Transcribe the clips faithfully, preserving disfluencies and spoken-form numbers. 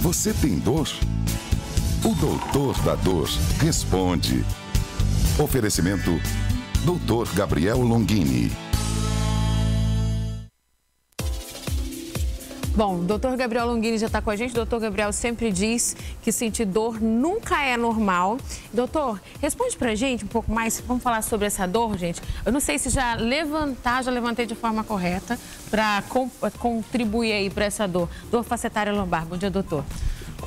Você tem dor? O Doutor da Dor responde. Oferecimento Doutor Gabriel Longuini. Bom, o doutor Gabriel Longuini já está com a gente. O doutor Gabriel sempre diz que sentir dor nunca é normal. Doutor, responde pra gente um pouco mais, vamos falar sobre essa dor, gente. Eu não sei se já levantar, já levantei de forma correta para contribuir aí para essa dor. Dor facetária lombar. Bom dia, doutor.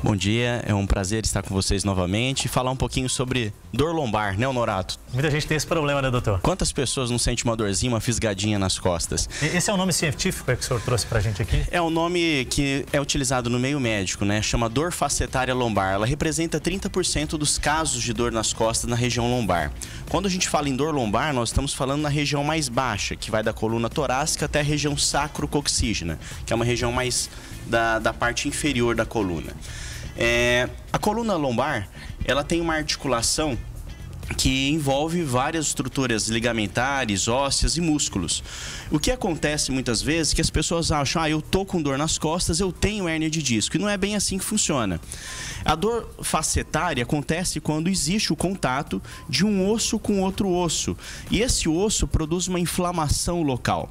Bom dia, é um prazer estar com vocês novamente e falar um pouquinho sobre dor lombar, né, Honorato? Muita gente tem esse problema, né, doutor? Quantas pessoas não sentem uma dorzinha, uma fisgadinha nas costas? Esse é o nome científico que o senhor trouxe pra gente aqui? É um nome que é utilizado no meio médico, né? Chama dor facetária lombar. Ela representa trinta por cento dos casos de dor nas costas na região lombar. Quando a gente fala em dor lombar, nós estamos falando na região mais baixa, que vai da coluna torácica até a região sacrococcígena, que é uma região mais da, da parte inferior da coluna. É, a coluna lombar, ela tem uma articulação que envolve várias estruturas ligamentares, ósseas e músculos. O que acontece muitas vezes é que as pessoas acham, ah, eu tô com dor nas costas, eu tenho hérnia de disco. E não é bem assim que funciona. A dor facetária acontece quando existe o contato de um osso com outro osso. E esse osso produz uma inflamação local.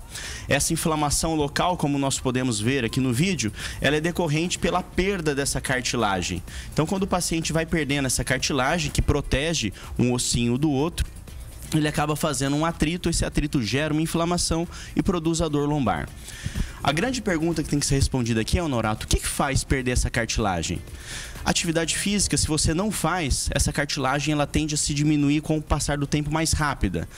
Essa inflamação local, como nós podemos ver aqui no vídeo, ela é decorrente pela perda dessa cartilagem. Então, quando o paciente vai perdendo essa cartilagem, que protege um ossinho do outro, ele acaba fazendo um atrito, esse atrito gera uma inflamação e produz a dor lombar. A grande pergunta que tem que ser respondida aqui é, Honorato, o que faz perder essa cartilagem? Atividade física, se você não faz, essa cartilagem ela tende a se diminuir com o passar do tempo mais rápida.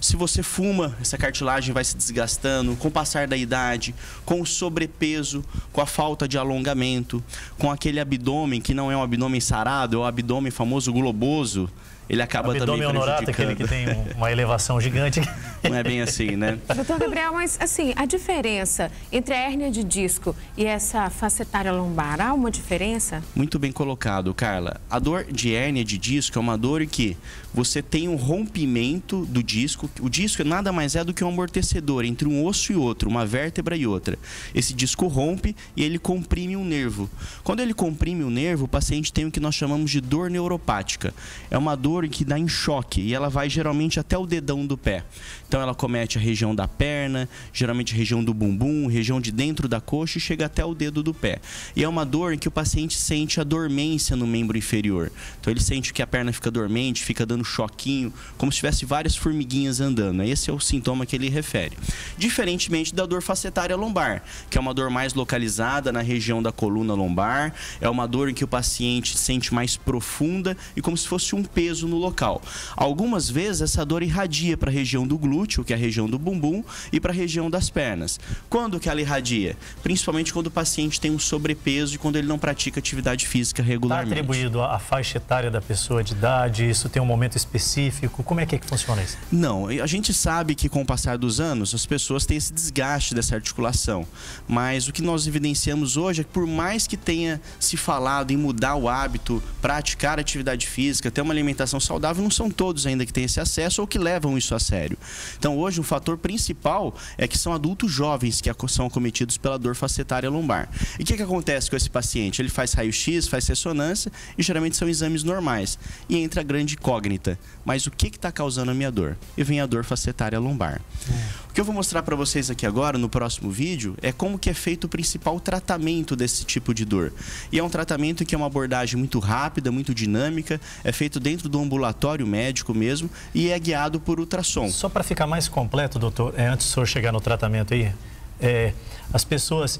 Se você fuma, essa cartilagem vai se desgastando com o passar da idade, com o sobrepeso, com a falta de alongamento, com aquele abdômen que não é um abdômen sarado, é o abdômen famoso globoso. Ele acaba também prejudicando. O abdômen honorato, aquele que tem uma elevação gigante. Não é bem assim, né? Doutor Gabriel, mas assim, a diferença entre a hérnia de disco e essa facetária lombar, há uma diferença? Muito bem colocado, Carla. A dor de hérnia de disco é uma dor em que você tem um rompimento do disco. O disco nada mais é do que um amortecedor entre um osso e outro, uma vértebra e outra. Esse disco rompe e ele comprime um nervo. Quando ele comprime o nervo, o paciente tem o que nós chamamos de dor neuropática. É uma dor que dá em choque e ela vai geralmente até o dedão do pé. Então ela comete a região da perna, geralmente a região do bumbum, região de dentro da coxa e chega até o dedo do pé. E é uma dor em que o paciente sente a dormência no membro inferior. Então ele sente que a perna fica dormente, fica dando choquinho, como se tivesse várias formiguinhas andando. Esse é o sintoma que ele refere. Diferentemente da dor facetária lombar, que é uma dor mais localizada na região da coluna lombar, é uma dor em que o paciente sente mais profunda e como se fosse um peso no local. Algumas vezes essa dor irradia para a região do glúteo, que é a região do bumbum, e para a região das pernas. Quando que ela irradia? Principalmente quando o paciente tem um sobrepeso e quando ele não pratica atividade física regularmente. Está atribuído à faixa etária da pessoa, de idade, isso tem um momento específico? Como é que, é que funciona isso? Não, a gente sabe que com o passar dos anos as pessoas têm esse desgaste dessa articulação, mas o que nós evidenciamos hoje é que por mais que tenha se falado em mudar o hábito, praticar atividade física, ter uma alimentação saudável, não são todos ainda que têm esse acesso ou que levam isso a sério. Então hoje um fator principal é que são adultos jovens que são acometidos pela dor facetária lombar. E o que, que acontece com esse paciente? Ele faz raio-x, faz ressonância e geralmente são exames normais. E entra a grande incógnita. Mas o que está causando a minha dor? E vem a dor facetária lombar. É. O que eu vou mostrar para vocês aqui agora, no próximo vídeo, é como que é feito o principal tratamento desse tipo de dor. E é um tratamento que é uma abordagem muito rápida, muito dinâmica, é feito dentro do ambulatório médico mesmo e é guiado por ultrassom. Só para ficar mais completo, doutor, é, antes do senhor chegar no tratamento aí, é, as pessoas,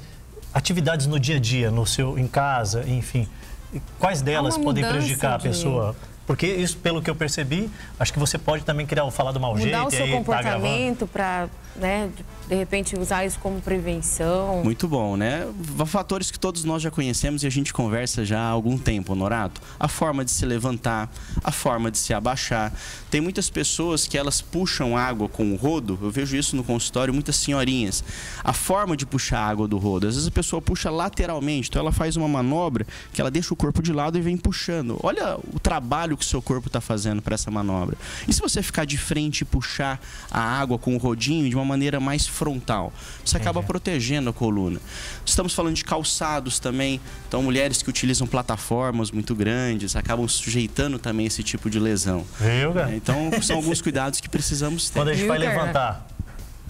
atividades no dia a dia, no seu, em casa, enfim, quais delas podem prejudicar a pessoa? Porque isso, pelo que eu percebi, acho que você pode também criar o falar do mau jeito. Mudar o seu comportamento para, né, de repente, usar isso como prevenção. Muito bom, né? Fatores que todos nós já conhecemos e a gente conversa já há algum tempo, Honorato. A forma de se levantar, a forma de se abaixar. Tem muitas pessoas que elas puxam água com o rodo. Eu vejo isso no consultório, muitas senhorinhas. A forma de puxar a água do rodo. Às vezes a pessoa puxa lateralmente. Então ela faz uma manobra que ela deixa o corpo de lado e vem puxando. Olha o trabalho que o seu corpo está fazendo para essa manobra. E se você ficar de frente e puxar a água com o rodinho de uma uma maneira mais frontal. Isso acaba uhum. protegendo a coluna. Estamos falando de calçados também. Então, mulheres que utilizam plataformas muito grandes acabam sujeitando também esse tipo de lesão. Viu, cara? Então, são alguns cuidados que precisamos ter. Quando a gente vai levantar,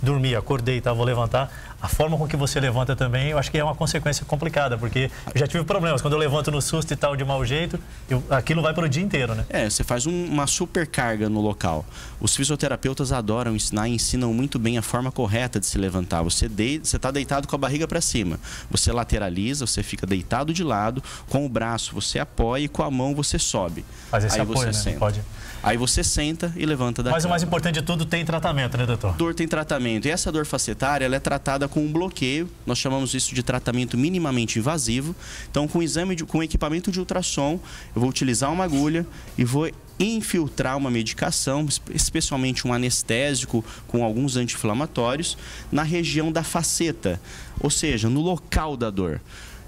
dormir, acordei, tá, vou levantar... A forma com que você levanta também, eu acho que é uma consequência complicada, porque eu já tive problemas. Quando eu levanto no susto e tal, de mau jeito, eu, aquilo vai para o dia inteiro, né? É, você faz um, uma supercarga no local. Os fisioterapeutas adoram ensinar e ensinam muito bem a forma correta de se levantar. Você de, você está deitado com a barriga para cima. Você lateraliza, você fica deitado de lado, com o braço você apoia e com a mão você sobe. Mas esse Aí apoio, você né? senta. Pode. Aí você senta e levanta da Mas cama. O mais importante de tudo, tem tratamento, né, doutor? Dor tem tratamento. E essa dor facetária, ela é tratada com um bloqueio, nós chamamos isso de tratamento minimamente invasivo. Então, com exame de, com equipamento de ultrassom, eu vou utilizar uma agulha e vou infiltrar uma medicação, especialmente um anestésico com alguns anti-inflamatórios, na região da faceta, ou seja, no local da dor.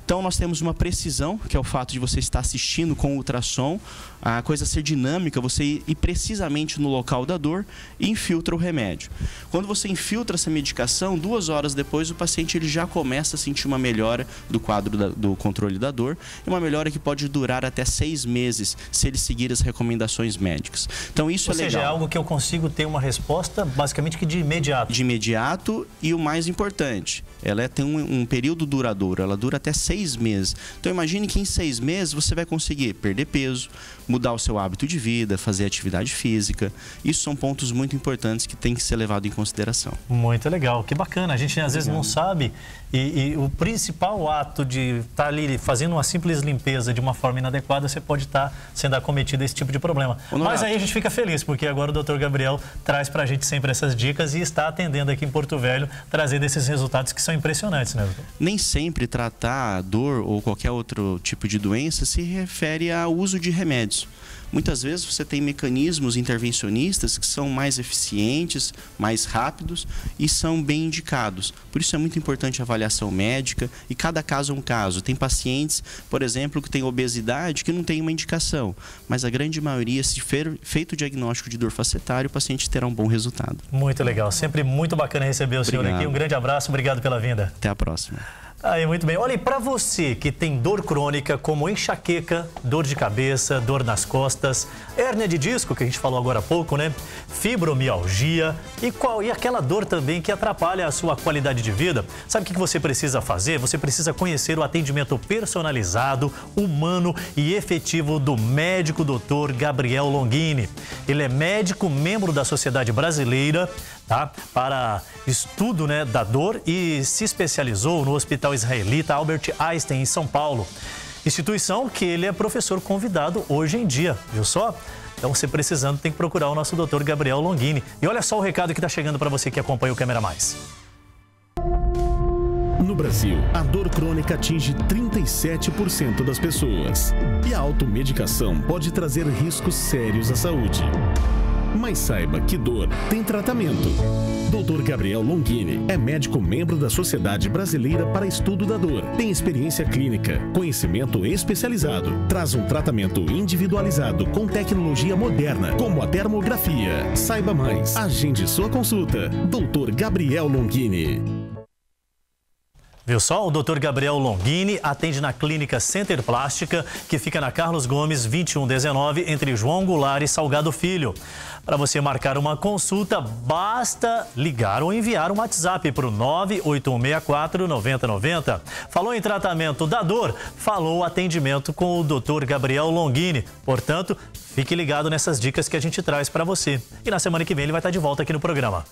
Então, nós temos uma precisão, que é o fato de você estar assistindo com ultrassom, a coisa ser dinâmica, você ir precisamente no local da dor e infiltra o remédio. Quando você infiltra essa medicação, duas horas depois o paciente ele já começa a sentir uma melhora do quadro da, do controle da dor, e uma melhora que pode durar até seis meses, se ele seguir as recomendações médicas. Então, isso Ou é legal. Ou seja, é algo que eu consigo ter uma resposta, basicamente, que de imediato. De imediato, e o mais importante, ela tem um, um período duradouro, ela dura até seis Seis meses. Então imagine que em seis meses você vai conseguir perder peso, mudar o seu hábito de vida, fazer atividade física. Isso são pontos muito importantes que tem que ser levado em consideração. Muito legal, que bacana. A gente às vezes não sabe e, e o principal ato de estar ali fazendo uma simples limpeza de uma forma inadequada, você pode estar sendo acometido a esse tipo de problema. Mas aí a gente fica feliz, porque agora o doutor Gabriel traz pra gente sempre essas dicas e está atendendo aqui em Porto Velho, trazendo esses resultados que são impressionantes, né, doutor? Nem sempre tratar dor ou qualquer outro tipo de doença se refere ao uso de remédios. Muitas vezes você tem mecanismos intervencionistas que são mais eficientes, mais rápidos e são bem indicados. Por isso é muito importante a avaliação médica, e cada caso é um caso. Tem pacientes, por exemplo, que têm obesidade que não tem uma indicação, mas a grande maioria, se fer, feito o diagnóstico de dor facetária, o paciente terá um bom resultado. Muito legal, sempre muito bacana receber o obrigado. Senhor aqui. Um grande abraço, obrigado pela vinda. Até a próxima. Aí, muito bem. Olha, e para você que tem dor crônica, como enxaqueca, dor de cabeça, dor nas costas, hérnia de disco, que a gente falou agora há pouco, né? Fibromialgia e, qual, e aquela dor também que atrapalha a sua qualidade de vida. Sabe o que você precisa fazer? Você precisa conhecer o atendimento personalizado, humano e efetivo do médico doutor Gabriel Longuini. Ele é médico, membro da Sociedade Brasileira, tá? Para estudo, né, da dor, e se especializou no Hospital Israelita Albert Einstein, em São Paulo. Instituição que ele é professor convidado hoje em dia, viu só? Então, se precisando, tem que procurar o nosso doutor Gabriel Longuini. E olha só o recado que está chegando para você que acompanha o Câmera Mais. No Brasil, a dor crônica atinge trinta e sete por cento das pessoas. E a automedicação pode trazer riscos sérios à saúde. Mas saiba que dor tem tratamento. doutor Gabriel Longuini é médico membro da Sociedade Brasileira para Estudo da Dor. Tem experiência clínica, conhecimento especializado. Traz um tratamento individualizado com tecnologia moderna, como a termografia. Saiba mais. Agende sua consulta. doutor Gabriel Longuini. Viu só? O doutor Gabriel Longuini atende na Clínica Center Plástica, que fica na Carlos Gomes, vinte e um dezenove, entre João Goulart e Salgado Filho. Para você marcar uma consulta, basta ligar ou enviar um WhatsApp para o nove oito um seis quatro, nove zero nove zero. Falou em tratamento da dor, falou atendimento com o doutor Gabriel Longuini. Portanto, fique ligado nessas dicas que a gente traz para você. E na semana que vem ele vai estar de volta aqui no programa.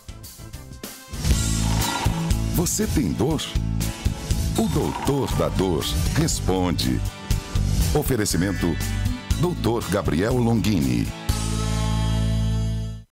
Você tem dor? O Doutor da Dor responde. Oferecimento: doutor Gabriel Longuini.